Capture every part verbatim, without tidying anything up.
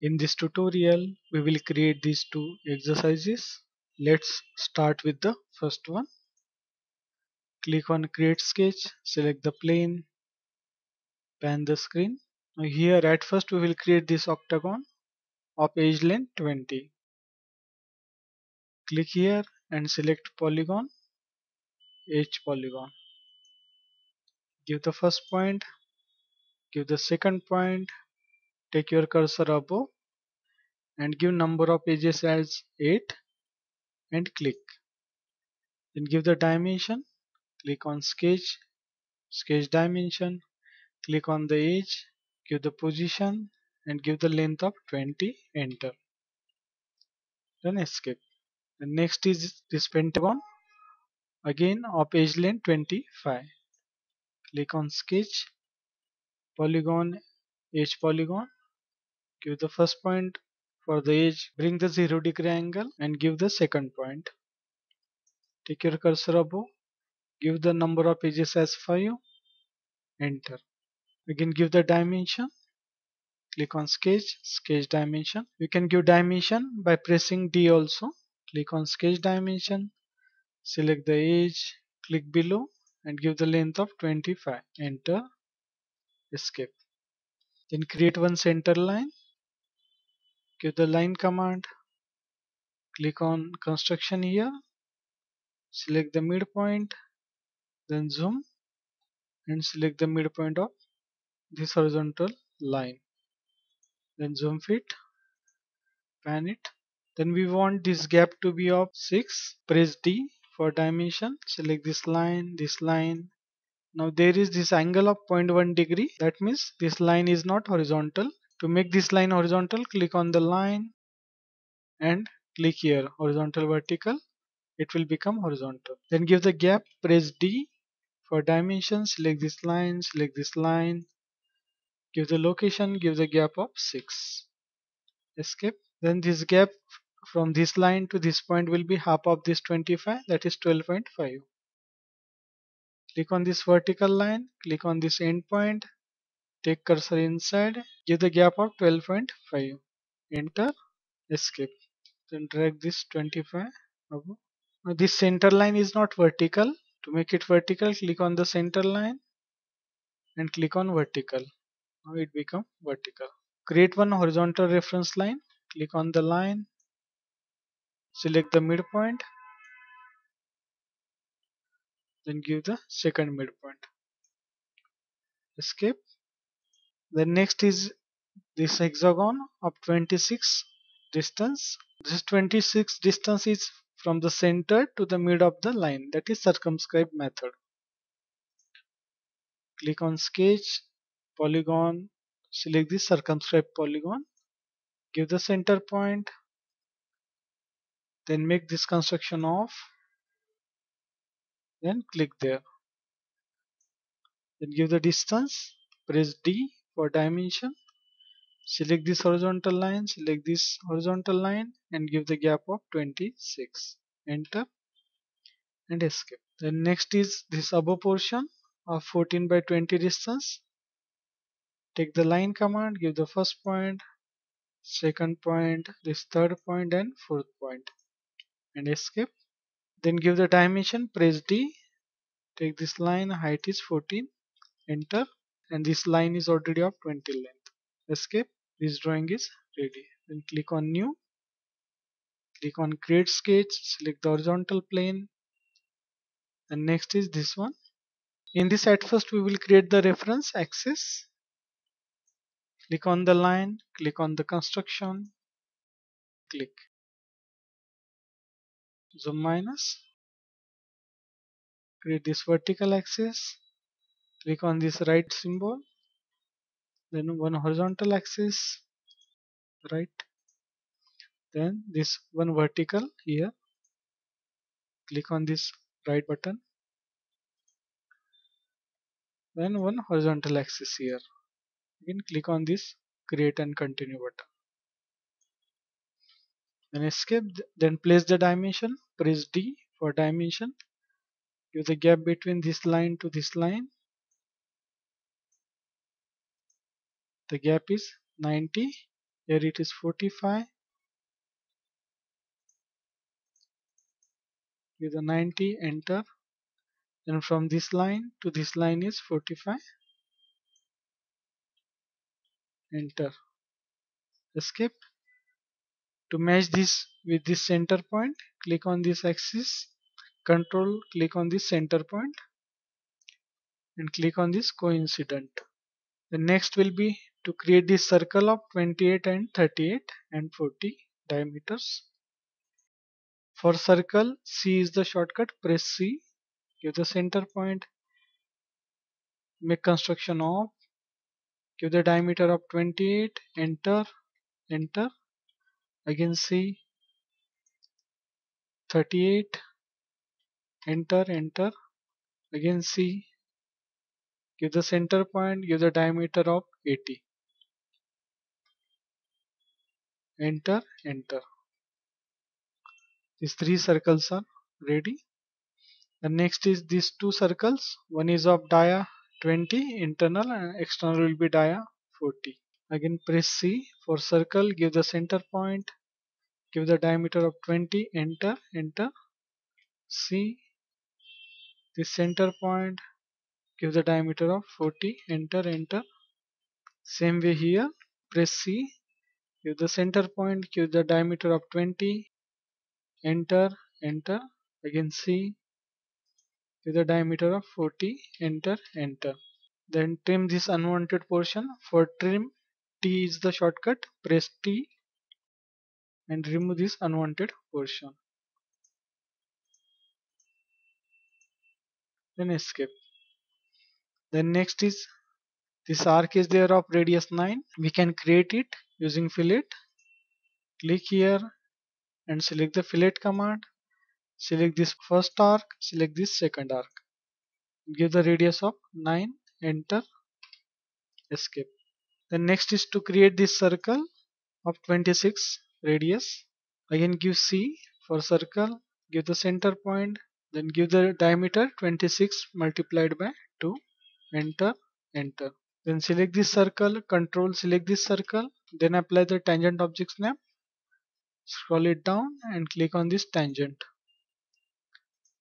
In this tutorial, we will create these two exercises. Let's start with the first one. Click on Create Sketch, select the plane, pan the screen. Now here at first we will create this octagon of edge length twenty. Click here and select polygon, edge polygon. Give the first point, give the second point, take your cursor above and give number of edges as eight and click. Then give the dimension, click on sketch, sketch dimension, click on the edge, give the position and give the length of twenty, enter. Then escape. And next is this pentagon, again of edge length twenty-five. Click on sketch, polygon, edge polygon. Give the first point for the edge, bring the zero degree angle and give the second point. Take your cursor above, give the number of edges as five, enter. Again give the dimension, click on sketch, sketch dimension. You can give dimension by pressing D also. Click on sketch dimension, select the edge, click below and give the length of twenty-five, enter, escape. Then create one center line, give the line command, click on construction here, select the midpoint, then zoom and select the midpoint of this horizontal line, then zoom fit, pan it. Then we want this gap to be of six, press D for dimension, select this line, this line. Now there is this angle of zero point one degree, that means this line is not horizontal. To make this line horizontal, click on the line and click here, horizontal vertical, it will become horizontal. Then give the gap, press D for dimension, select this line, select this line, give the location, give the gap of six, escape. Then this gap from this line to this point will be half of this twenty-five, that is twelve point five. Click on this vertical line, click on this end point, take cursor inside, give the gap of twelve point five, enter, escape. Then drag this twenty-five above. Now this center line is not vertical. To make it vertical, click on the center line and click on vertical. Now it becomes vertical. Create one horizontal reference line, click on the line, select the midpoint, then give the second midpoint, escape. Then next is this hexagon of twenty-six distance. This twenty-six distance is from the center to the mid of the line, that is circumscribe method. Click on sketch, polygon, select the circumscribe polygon, give the center point, then make this construction off, then click there, then give the distance, press D for dimension, select this horizontal line, select this horizontal line and give the gap of twenty-six, enter and escape. Then next is this above portion of fourteen by twenty distance. Take the line command, give the first point, second point, this third point and fourth point and escape. Then give the dimension, press D, take this line, height is fourteen, enter, and this line is already of twenty length, escape. This drawing is ready. Then click on new, click on create sketch, select the horizontal plane, and next is this one. In this at first we will create the reference axis. Click on the line, click on the construction, click, zoom minus, create this vertical axis, click on this right symbol, then one horizontal axis, right, then this one vertical here, click on this right button, then one horizontal axis here. Again click on this create and continue button, then escape. Then place the dimension, press D for dimension, give the gap between this line to this line, the gap is ninety Here it is forty-five. With the ninety, enter. And from this line to this line is forty-five. Enter. Escape. To match this with this center point, click on this axis. Control, click on this center point. And click on this coincident. The next will be to create this circle of twenty-eight and thirty-eight and forty diameters. For circle, C is the shortcut. Press C. Give the center point. Make construction of. Give the diameter of twenty-eight. Enter. Enter. Again C. thirty-eight. Enter. Enter. Again C. Give the center point, give the diameter of eighty. Enter, enter. These three circles are ready. The next is these two circles. One is of dia twenty, internal, and external will be dia forty. Again press C for circle, give the center point, give the diameter of twenty, enter, enter. C, this center point, give the diameter of forty, enter, enter. Same way here, press C, give the center point, give the diameter of twenty, enter, enter. Again C, give the diameter of forty, enter, enter. Then trim this unwanted portion. For trim, T is the shortcut. Press T and remove this unwanted portion. Then escape. Then next is this arc is there of radius nine. We can create it using fillet. Click here and select the fillet command. Select this first arc, select this second arc. Give the radius of nine, enter, escape. Then next is to create this circle of twenty-six radius. Again give C for circle, give the center point, then give the diameter twenty-six multiplied by two. Enter, enter. Then select this circle, control, select this circle, then apply the tangent object snap. Scroll it down and click on this tangent.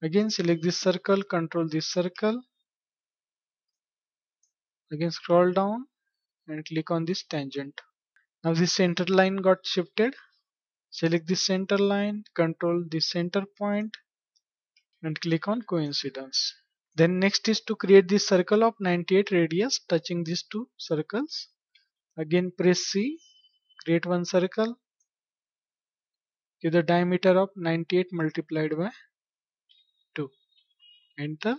Again select this circle, control this circle. Again scroll down and click on this tangent. Now this center line got shifted. Select this center line, control this center point and click on coincidence. Then next is to create this circle of ninety-eight radius touching these two circles. Again press C, create one circle, give the diameter of ninety-eight multiplied by two. Enter,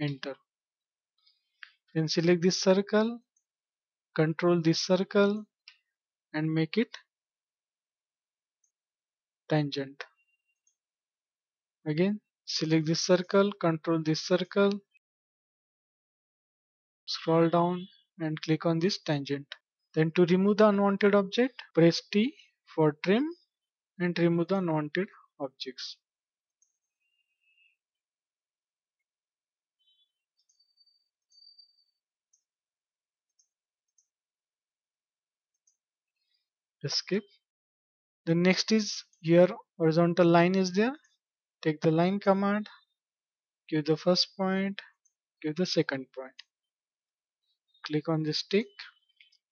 enter. Then select this circle, control this circle and make it tangent. Again. Select this circle, control this circle, scroll down and click on this tangent. Then to remove the unwanted object, press T for trim and remove the unwanted objects. Escape. The next is here horizontal line is there. Take the line command, give the first point, give the second point. Click on this tick,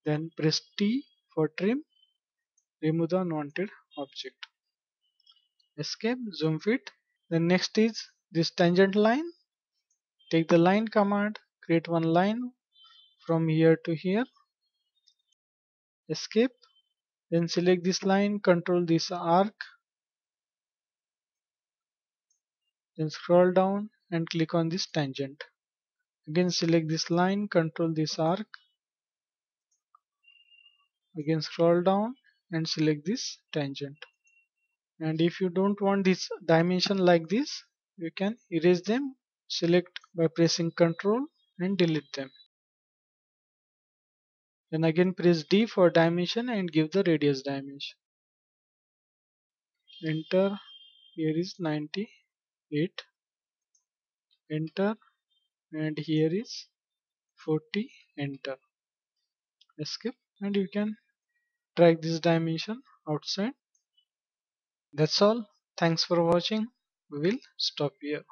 then press T for trim, remove the unwanted object. Escape, zoom fit. Then next is this tangent line. Take the line command, create one line from here to here. Escape, then select this line, control this arc. Then scroll down and click on this tangent. Again select this line, control this arc. Again scroll down and select this tangent. And if you don't want this dimension like this, you can erase them. Select by pressing Control and delete them. Then again press D for dimension and give the radius dimension. Enter. Here is ninety. eight, enter, and here is forty, enter, escape. And you can drag this dimension outside. That's all. Thanks for watching. We will stop here.